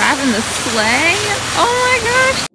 driving the sleigh. Oh my gosh.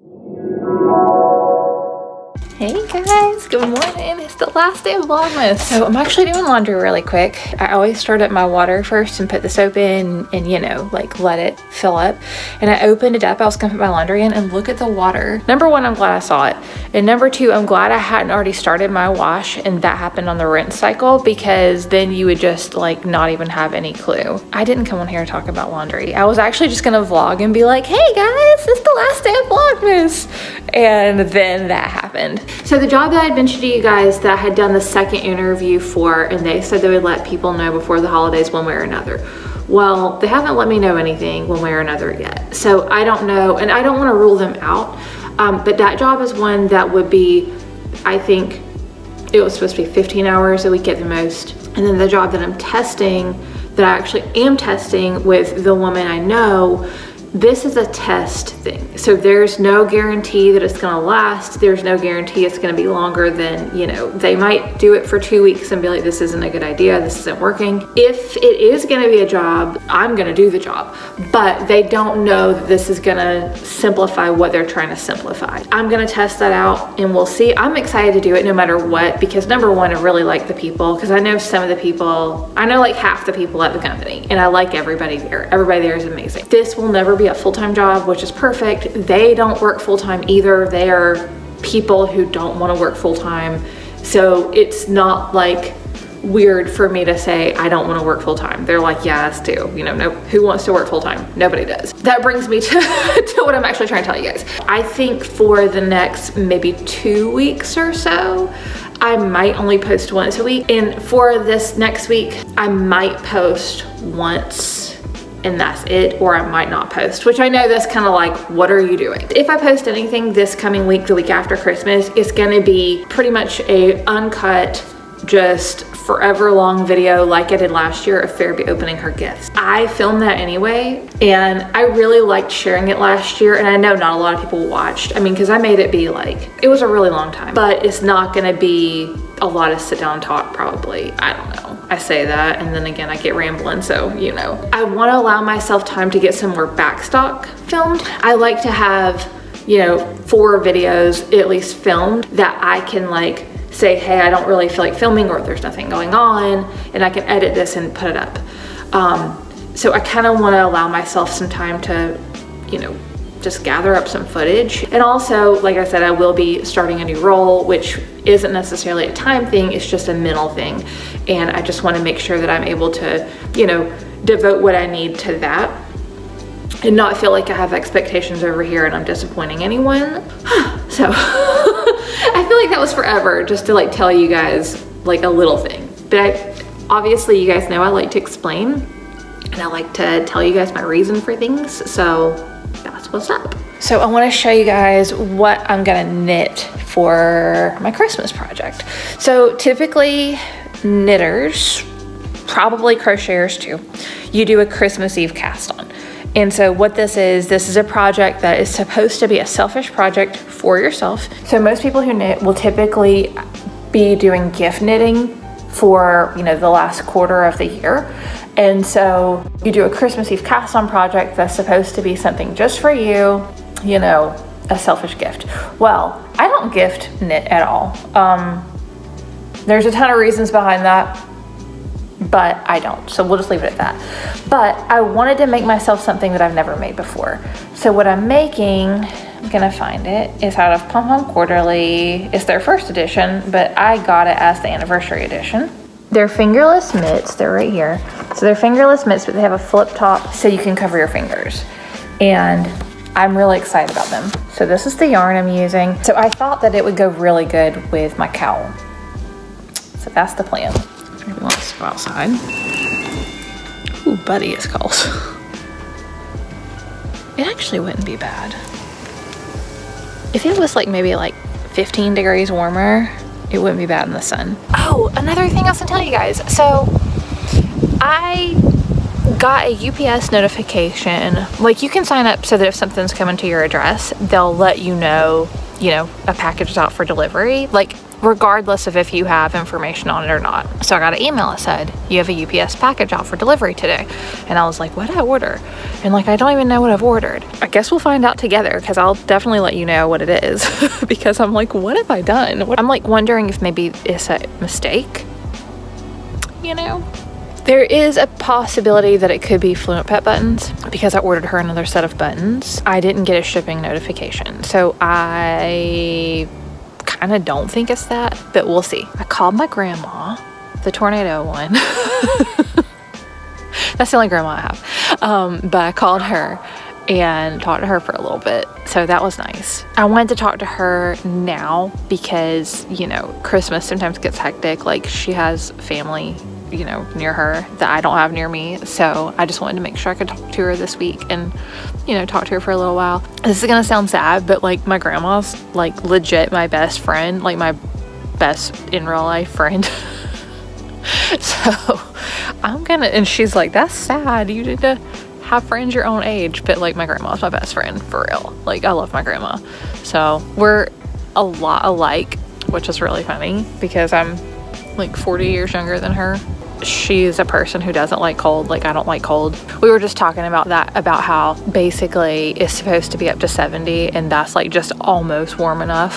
Hey guys, good morning. It's the last day of Vlogmas. So I'm actually doing laundry really quick. I always start up my water first and put the soap in and, you know, like let it fill up. And I opened it up, I was gonna put my laundry in and look at the water. Number one, I'm glad I saw it. And number two, I'm glad I hadn't already started my wash and that happened on the rinse cycle, because then you would just like not even have any clue. I didn't come on here to talk about laundry. I was actually just gonna vlog and be like, hey guys, it's the last day of Vlogmas. And then that happened. So the job that I had mentioned to you guys that I had done the second interview for, and they said they would let people know before the holidays one way or another. Well, they haven't let me know anything one way or another yet. So I don't know, and I don't wanna rule them out. But that job is one that would be, I think it was supposed to be 15 hours a week at the most. And then the job that I'm testing, that I actually am testing with the woman I know, this is a test thing. So there's no guarantee that it's gonna last. There's no guarantee it's gonna be longer than, you know, they might do it for 2 weeks and be like, this isn't a good idea, this isn't working. If it is gonna be a job, I'm gonna do the job, but they don't know that this is gonna simplify what they're trying to simplify. I'm gonna test that out and we'll see. I'm excited to do it no matter what, because number one, I really like the people, because I know some of the people, I know like half the people at the company, and I like everybody there. Everybody there is amazing. This will never be a full-time job, which is perfect. They don't work full-time either. They are people who don't want to work full-time. So it's not like weird for me to say, I don't want to work full-time. They're like, yeah, us too. You know, no, who wants to work full-time? Nobody does. That brings me to, to what I'm actually trying to tell you guys. I think for the next maybe 2 weeks or so, I might only post once a week. And for this next week, I might post once and that's it, or I might not post, which I know that's kind of like, what are you doing? If I post anything this coming week, the week after Christmas, it's gonna be pretty much a uncut, just forever long video like I did last year of Pharaby opening her gifts. I filmed that anyway, and I really liked sharing it last year, and I know not a lot of people watched. I mean, cause I made it be like, it was a really long time, but it's not gonna be a lot of sit down talk probably, I don't know. I say that, and then again, I get rambling, so you know. I wanna allow myself time to get some more backstock filmed. I like to have, you know, 4 videos at least filmed that I can like, say, hey, I don't really feel like filming, or there's nothing going on, and I can edit this and put it up. So I kind of want to allow myself some time to, you know, just gather up some footage. And also, like I said, I will be starting a new role, which isn't necessarily a time thing, it's just a mental thing. And I just want to make sure that I'm able to, you know, devote what I need to that and not feel like I have expectations over here and I'm disappointing anyone. So I feel like that was forever just to like tell you guys like a little thing. But obviously you guys know I like to explain and I like to tell you guys my reason for things. So that's what's up. So I wanna show you guys what I'm gonna knit for my Christmas project. So typically knitters, probably crocheters too, you do a Christmas Eve cast on. And so what this is a project that is supposed to be a selfish project for yourself. So most people who knit will typically be doing gift knitting for, you know, the last quarter of the year. And so you do a Christmas Eve cast on project that's supposed to be something just for you, you know, a selfish gift. Well, I don't gift knit at all. There's a ton of reasons behind that, but I don't, so we'll just leave it at that. But I wanted to make myself something that I've never made before. So what I'm making, I'm gonna find it, is out of Pom Pom Quarterly. It's their first edition, but I got it as the anniversary edition. They're fingerless mitts, they're right here. So they're fingerless mitts, but they have a flip top so you can cover your fingers. And I'm really excited about them. So this is the yarn I'm using. So I thought that it would go really good with my cowl. So that's the plan. Maybe let's go outside. Ooh, buddy, it's cold. It actually wouldn't be bad. If it was like maybe like 15 degrees warmer, it wouldn't be bad in the sun. Oh, another thing else to tell you guys. So I got a UPS notification. Like you can sign up so that if something's coming to your address, they'll let you know, you know, a package is out for delivery. Like regardless of if you have information on it or not. So I got an email that said, you have a UPS package out for delivery today. And I was like, what did I order? And like, I don't even know what I've ordered. I guess we'll find out together, because I'll definitely let you know what it is because I'm like, what have I done? I'm like wondering if maybe it's a mistake, you know? There is a possibility that it could be Fluent Pet Buttons, because I ordered her another set of buttons. I didn't get a shipping notification, so I kind of don't think it's that, but we'll see. I called my grandma, the tornado one. That's the only grandma I have. But I called her and talked to her for a little bit, so that was nice. I wanted to talk to her now because, you know, Christmas sometimes gets hectic. Like, she has family, you know, near her that I don't have near me, so I just wanted to make sure I could talk to her this week and, you know, talk to her for a little while. This is gonna sound sad, but like, my grandma's like legit my best friend, like my best in real life friend. So I'm gonna, and she's like, that's sad, you need to have friends your own age, but like, my grandma's my best friend for real. Like, I love my grandma, so we're a lot alike, which is really funny because I'm like 40 years younger than her. She's a person who doesn't like cold. Like, I don't like cold. We were just talking about that, about how basically it's supposed to be up to 70, and that's like just almost warm enough.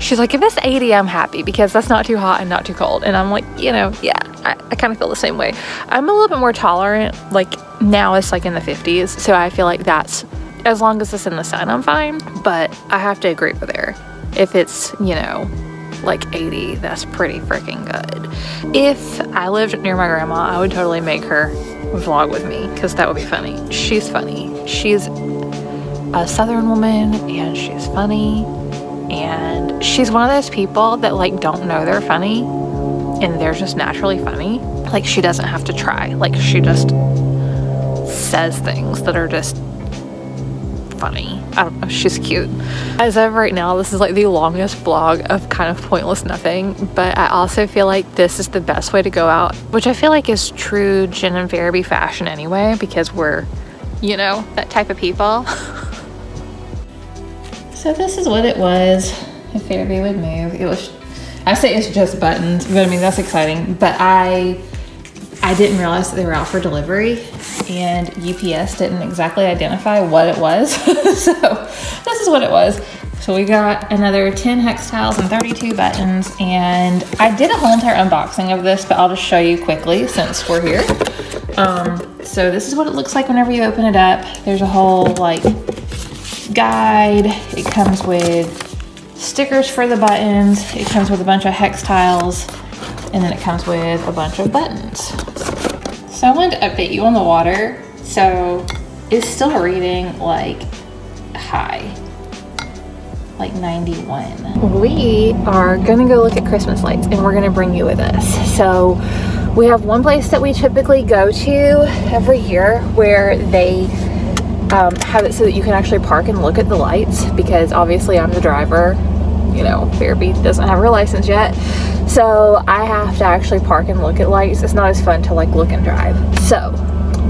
She's like, if it's 80, I'm happy because that's not too hot and not too cold. And I'm like, you know, yeah, I kind of feel the same way. I'm a little bit more tolerant. Like, now it's like in the 50s, so I feel like that's, as long as it's in the sun, I'm fine. But I have to agree with her. If it's, you know, like 80, that's pretty freaking good. If I lived near my grandma, I would totally make her vlog with me, because that would be funny. She's funny. She's a Southern woman and she's funny, and she's one of those people that like don't know they're funny and they're just naturally funny. Like, she doesn't have to try. Like, she just says things that are just funny. I don't know, she's cute. As of right now, this is like the longest vlog of kind of pointless nothing, but I also feel like this is the best way to go out, which I feel like is true Jen and Pharaby fashion anyway, because we're, you know, that type of people. So this is what it was if Pharaby would move. It was, I say it's just buttons, but I mean, that's exciting. But I didn't realize that they were out for delivery, and UPS didn't exactly identify what it was. So this is what it was. So we got another 10 hex tiles and 32 buttons, and I did a whole entire unboxing of this, but I'll just show you quickly since we're here. So this is what it looks like whenever you open it up. There's a whole like guide. It comes with stickers for the buttons. It comes with a bunch of hex tiles, and then it comes with a bunch of buttons. So I wanted to update you on the water. So it's still reading like high, like 91. We are gonna go look at Christmas lights, and we're gonna bring you with us. So we have one place that we typically go to every year where they have it so that you can actually park and look at the lights, because obviously I'm the driver. You know, Pharaby doesn't have her license yet, so I have to actually park and look at lights. It's not as fun to like look and drive. So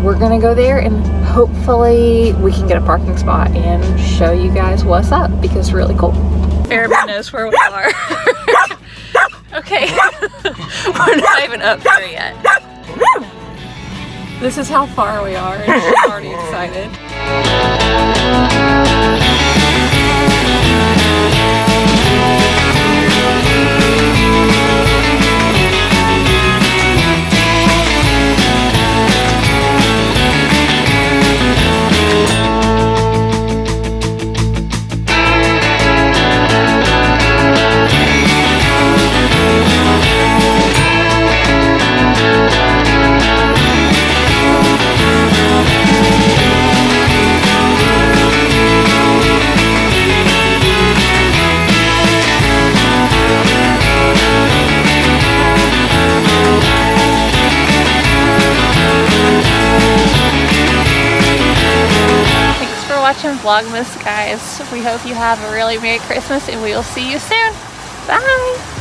we're gonna go there, and hopefully we can get a parking spot and show you guys what's up, because it's really cool. Pharaby knows where we are. Okay, we're not even up there yet. This is how far we are, and she's already excited. Vlogmas, guys. We hope you have a really Merry Christmas, and we will see you soon. Bye!